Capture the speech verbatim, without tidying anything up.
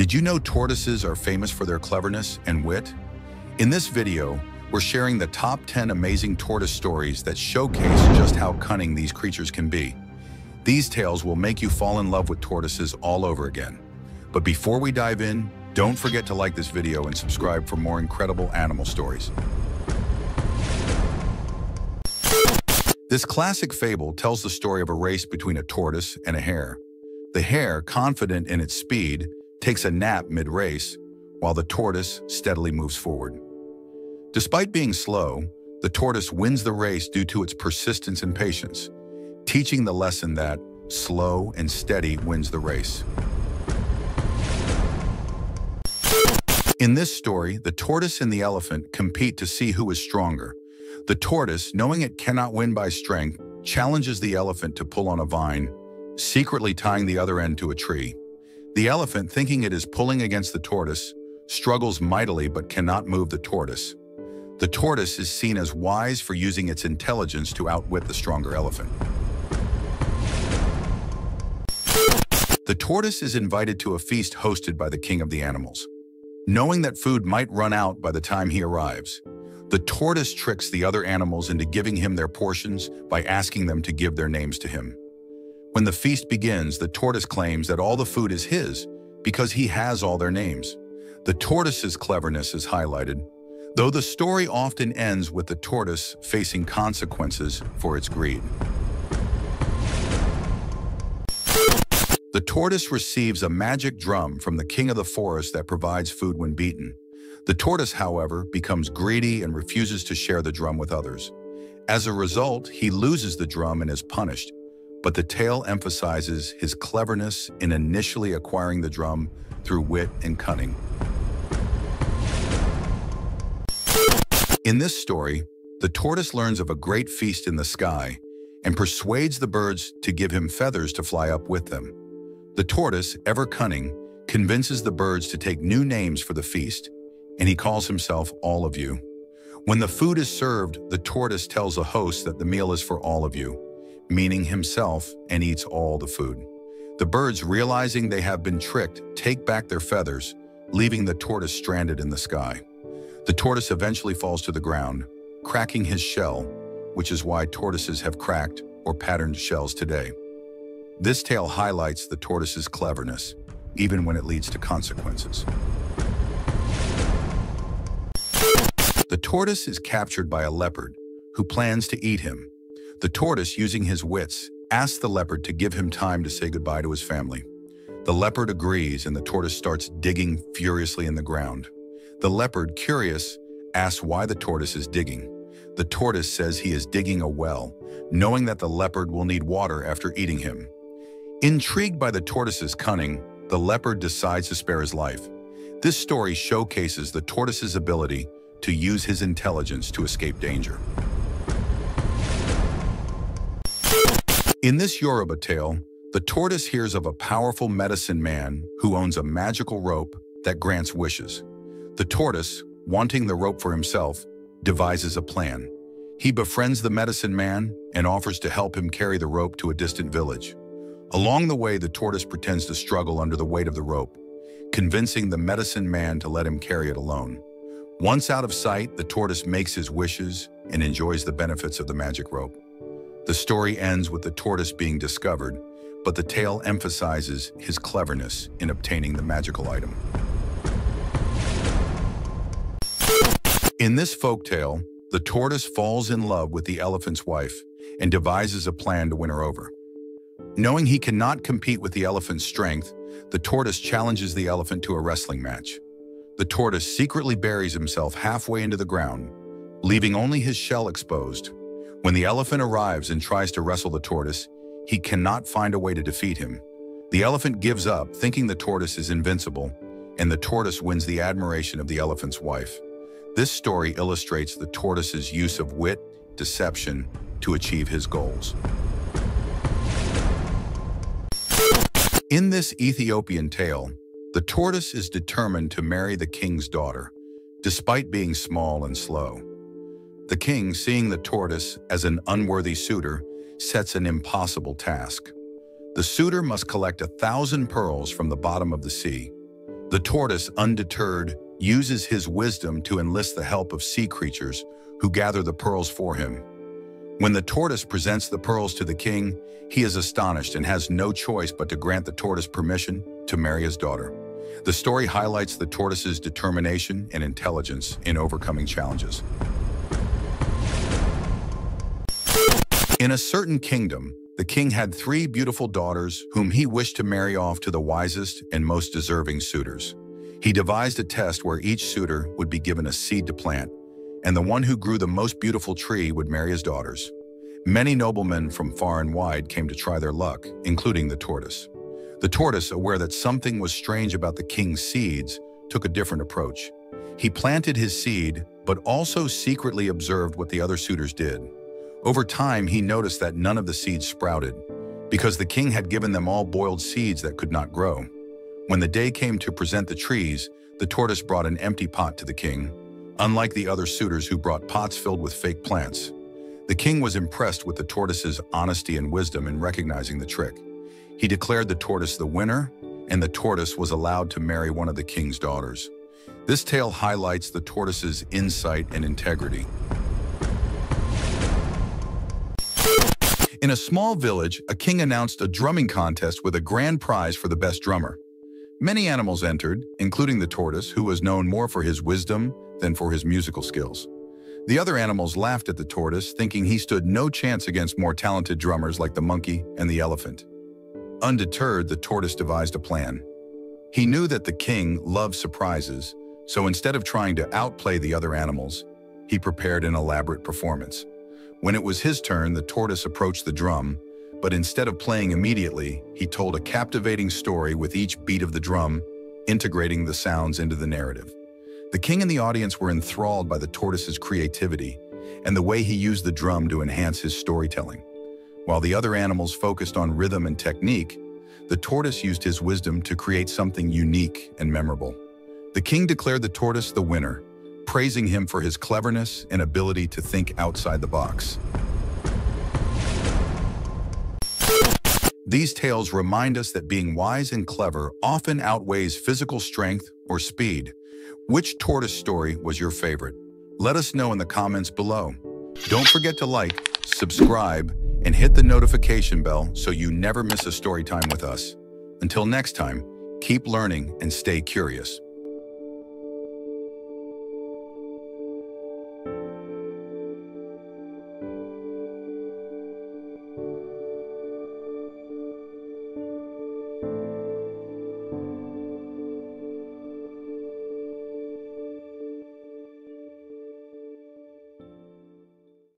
Did you know tortoises are famous for their cleverness and wit? In this video, we're sharing the top ten amazing tortoise stories that showcase just how cunning these creatures can be. These tales will make you fall in love with tortoises all over again. But before we dive in, don't forget to like this video and subscribe for more incredible animal stories. This classic fable tells the story of a race between a tortoise and a hare. The hare, confident in its speed, takes a nap mid-race, while the tortoise steadily moves forward. Despite being slow, the tortoise wins the race due to its persistence and patience, teaching the lesson that slow and steady wins the race. In this story, the tortoise and the elephant compete to see who is stronger. The tortoise, knowing it cannot win by strength, challenges the elephant to pull on a vine, secretly tying the other end to a tree. The elephant, thinking it is pulling against the tortoise, struggles mightily but cannot move the tortoise. The tortoise is seen as wise for using its intelligence to outwit the stronger elephant. The tortoise is invited to a feast hosted by the king of the animals. Knowing that food might run out by the time he arrives, the tortoise tricks the other animals into giving him their portions by asking them to give their names to him. When the feast begins, the tortoise claims that all the food is his because he has all their names. The tortoise's cleverness is highlighted, though the story often ends with the tortoise facing consequences for its greed. The tortoise receives a magic drum from the king of the forest that provides food when beaten. The tortoise, however, becomes greedy and refuses to share the drum with others. As a result, he loses the drum and is punished. But the tale emphasizes his cleverness in initially acquiring the drum through wit and cunning. In this story, the tortoise learns of a great feast in the sky and persuades the birds to give him feathers to fly up with them. The tortoise, ever cunning, convinces the birds to take new names for the feast, and he calls himself All of You. When the food is served, the tortoise tells the host that the meal is for all of you, meaning himself, and eats all the food. The birds, realizing they have been tricked, take back their feathers, leaving the tortoise stranded in the sky. The tortoise eventually falls to the ground, cracking his shell, which is why tortoises have cracked or patterned shells today. This tale highlights the tortoise's cleverness, even when it leads to consequences. The tortoise is captured by a leopard, who plans to eat him. The tortoise, using his wits, asks the leopard to give him time to say goodbye to his family. The leopard agrees, and the tortoise starts digging furiously in the ground. The leopard, curious, asks why the tortoise is digging. The tortoise says he is digging a well, knowing that the leopard will need water after eating him. Intrigued by the tortoise's cunning, the leopard decides to spare his life. This story showcases the tortoise's ability to use his intelligence to escape danger. In this Yoruba tale, the tortoise hears of a powerful medicine man who owns a magical rope that grants wishes. The tortoise, wanting the rope for himself, devises a plan. He befriends the medicine man and offers to help him carry the rope to a distant village. Along the way, the tortoise pretends to struggle under the weight of the rope, convincing the medicine man to let him carry it alone. Once out of sight, the tortoise makes his wishes and enjoys the benefits of the magic rope. The story ends with the tortoise being discovered, but the tale emphasizes his cleverness in obtaining the magical item. In this folktale, the tortoise falls in love with the elephant's wife and devises a plan to win her over. Knowing he cannot compete with the elephant's strength, the tortoise challenges the elephant to a wrestling match. The tortoise secretly buries himself halfway into the ground, leaving only his shell exposed. When the elephant arrives and tries to wrestle the tortoise, he cannot find a way to defeat him. The elephant gives up, thinking the tortoise is invincible, and the tortoise wins the admiration of the elephant's wife. This story illustrates the tortoise's use of wit, deception, to achieve his goals. In this Ethiopian tale, the tortoise is determined to marry the king's daughter, despite being small and slow. The king, seeing the tortoise as an unworthy suitor, sets an impossible task. The suitor must collect a thousand pearls from the bottom of the sea. The tortoise, undeterred, uses his wisdom to enlist the help of sea creatures who gather the pearls for him. When the tortoise presents the pearls to the king, he is astonished and has no choice but to grant the tortoise permission to marry his daughter. The story highlights the tortoise's determination and intelligence in overcoming challenges. In a certain kingdom, the king had three beautiful daughters whom he wished to marry off to the wisest and most deserving suitors. He devised a test where each suitor would be given a seed to plant, and the one who grew the most beautiful tree would marry his daughters. Many noblemen from far and wide came to try their luck, including the tortoise. The tortoise, aware that something was strange about the king's seeds, took a different approach. He planted his seed, but also secretly observed what the other suitors did. Over time, he noticed that none of the seeds sprouted, because the king had given them all boiled seeds that could not grow. When the day came to present the trees, the tortoise brought an empty pot to the king, unlike the other suitors who brought pots filled with fake plants. The king was impressed with the tortoise's honesty and wisdom in recognizing the trick. He declared the tortoise the winner, and the tortoise was allowed to marry one of the king's daughters. This tale highlights the tortoise's insight and integrity. In a small village, a king announced a drumming contest with a grand prize for the best drummer. Many animals entered, including the tortoise, who was known more for his wisdom than for his musical skills. The other animals laughed at the tortoise, thinking he stood no chance against more talented drummers like the monkey and the elephant. Undeterred, the tortoise devised a plan. He knew that the king loved surprises, so instead of trying to outplay the other animals, he prepared an elaborate performance. When it was his turn, the tortoise approached the drum, but instead of playing immediately, he told a captivating story with each beat of the drum, integrating the sounds into the narrative. The king and the audience were enthralled by the tortoise's creativity and the way he used the drum to enhance his storytelling. While the other animals focused on rhythm and technique, the tortoise used his wisdom to create something unique and memorable. The king declared the tortoise the winner, praising him for his cleverness and ability to think outside the box. These tales remind us that being wise and clever often outweighs physical strength or speed. Which tortoise story was your favorite? Let us know in the comments below. Don't forget to like, subscribe, and hit the notification bell so you never miss a story time with us. Until next time, keep learning and stay curious.